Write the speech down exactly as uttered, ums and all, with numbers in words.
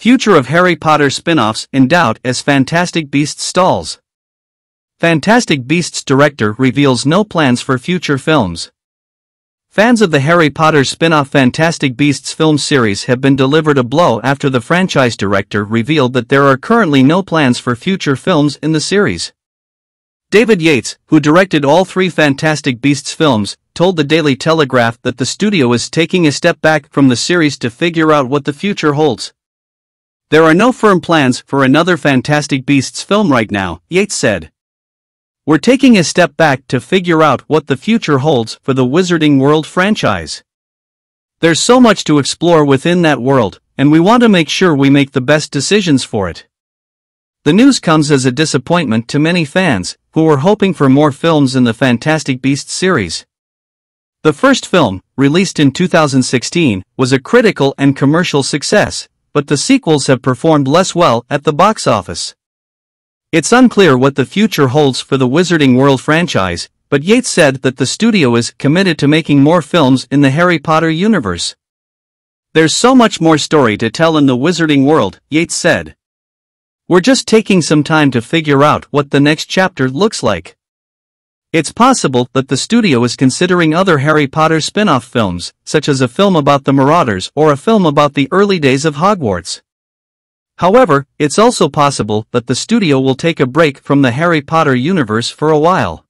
Future of Harry Potter spin-offs in doubt as Fantastic Beasts stalls. Fantastic Beasts director reveals no plans for future films. Fans of the Harry Potter spin-off Fantastic Beasts film series have been delivered a blow after the franchise director revealed that there are currently no plans for future films in the series. David Yates, who directed all three Fantastic Beasts films, told the Daily Telegraph that the studio is taking a step back from the series to figure out what the future holds. "There are no firm plans for another Fantastic Beasts film right now," Yates said. "We're taking a step back to figure out what the future holds for the Wizarding World franchise. There's so much to explore within that world, and we want to make sure we make the best decisions for it." The news comes as a disappointment to many fans, who were hoping for more films in the Fantastic Beasts series. The first film, released in two thousand sixteen, was a critical and commercial success, but the sequels have performed less well at the box office. It's unclear what the future holds for the Wizarding World franchise, but Yates said that the studio is committed to making more films in the Harry Potter universe. "There's so much more story to tell in the Wizarding World," Yates said. "We're just taking some time to figure out what the next chapter looks like." It's possible that the studio is considering other Harry Potter spin-off films, such as a film about the Marauders or a film about the early days of Hogwarts. However, it's also possible that the studio will take a break from the Harry Potter universe for a while.